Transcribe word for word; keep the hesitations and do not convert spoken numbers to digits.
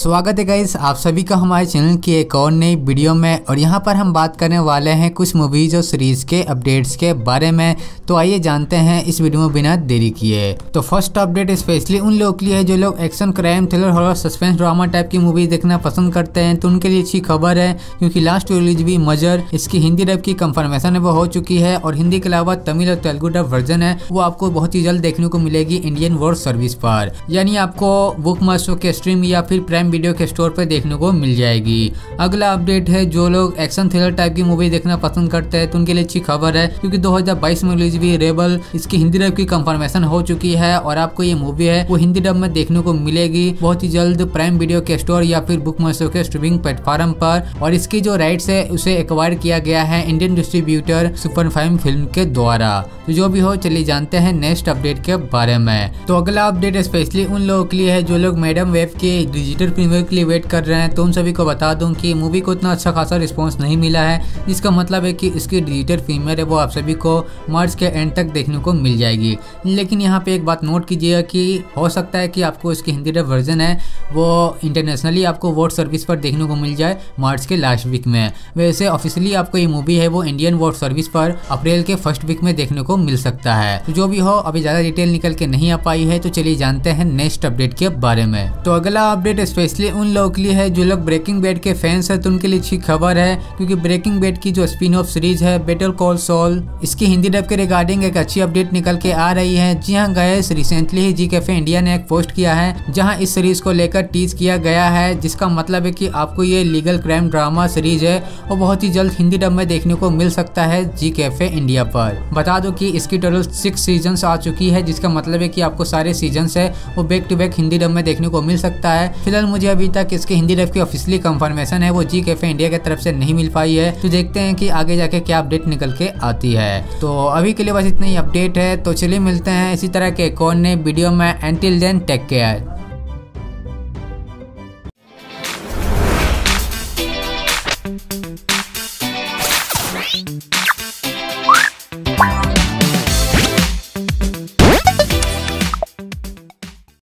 स्वागत है गाइस आप सभी का हमारे चैनल की एक और नई वीडियो में। और यहाँ पर हम बात करने वाले हैं कुछ मूवीज़ और सीरीज़ के अपडेट्स के बारे में। तो आइए जानते हैं इस वीडियो में बिना देरी किए। तो फर्स्ट अपडेट स्पेशली उन लोगों के लिए है जो लोग action, crime, thriller, horror, suspense, drama type की मूवी देखना पसंद करते हैं। तो उनके लिए अच्छी खबर है, क्योंकि लास्ट रिलीज भी मजर इसकी हिंदी डब की कंफर्मेशन है वो हो चुकी है। और हिंदी के अलावा तमिल और तेलुगु डब वर्जन है वो आपको बहुत ही जल्द देखने को मिलेगी इंडियन वर्ड सर्विस पर, यानी आपको बुक माई शो के स्ट्रीम या फिर प्राइम वीडियो के स्टोर पर देखने को मिल जाएगी। अगला अपडेट है जो लोग एक्शन थ्रिलर टाइप की मूवी देखना पसंद करते हैं तो उनके लिए अच्छी खबर है, क्योंकि दो हज़ार बाईस में रिलीज भी रेबल इसकी हिंदी डब की कंफर्मेशन हो चुकी है। और आपको ये मूवी है वो हिंदी डब में देखने को मिलेगी बहुत ही जल्द प्राइम वीडियो के स्टोर या फिर बुक माई शो के स्ट्रीमिंग प्लेटफॉर्म पर। और इसकी जो राइट्स है उसे एक्वायर किया गया है इंडियन डिस्ट्रीब्यूटर सुपरफेम फिल्म के द्वारा। तो जो भी हो चलिए जानते हैं नेक्स्ट अपडेट के बारे में। तो अगला अपडेट स्पेशली उन लोगों के लिए है जो लोग मैडम वेब के डिजिटल प्रीमियर के लिए वेट कर रहे हैं। तो उन सभी को बता दूं कि मूवी को इतना अच्छा खासा रिस्पांस नहीं मिला है, जिसका मतलब है कि इसकी डिजिटल प्रीमियर है वो आप सभी को मार्च के एंड तक देखने को मिल जाएगी। लेकिन यहाँ पे एक बात नोट कीजिएगा कि हो सकता है कि आपको इसकी हिंदी डब वर्जन है वो इंटरनेशनली आपको वॉट सर्विस पर देखने को मिल जाए मार्च के लास्ट वीक में। वैसे ऑफिशियली आपको ये मूवी है वो इंडियन वॉट सर्विस पर अप्रैल के फर्स्ट वीक में देखने को मिल सकता है। तो जो भी हो अभी ज़्यादा डिटेल निकल के नहीं आ पाई है। तो चलिए जानते हैं नेक्स्ट अपडेट के बारे में। तो अगला अपडेट स्पेशली उन लोगों के लिए है जो लोग ब्रेकिंग बैड के फैंस हैं तो उनके लिए अच्छी खबर है, क्योंकि ब्रेकिंग बैड की जो स्पिन ऑफ सीरीज है बेटर कॉल सॉल इसकी हिंदी डब के रिगार्डिंग एक अच्छी अपडेट निकल के आ रही है। जी हां गाइस, रिसेंटली ही जी कैफे इंडिया ने एक पोस्ट किया है जहां इस सीरीज को लेकर टीज किया गया है, जिसका मतलब है कि आपको ये लीगल क्राइम ड्रामा सीरीज है और बहुत ही जल्द हिंदी डब में देखने को मिल सकता है जी कैफे इंडिया पर। बता दो कि इसकी टोटल सिक्स सीजन आ चुकी है, जिसका मतलब है कि आपको सारे सीजन है वो back to back Hindi dub में देखने को मिल सकता है। फिलहाल मुझे अभी तक इसके हिंदी डब की ऑफिशियली कंफर्मेशन है वो जी कैफे इंडिया की तरफ से नहीं मिल पाई है। तो देखते हैं कि आगे जाके क्या अपडेट निकल के आती है। तो अभी के लिए बस इतना ही अपडेट है। तो चलिए मिलते हैं इसी तरह के एक और नए वीडियो में। Until then take care.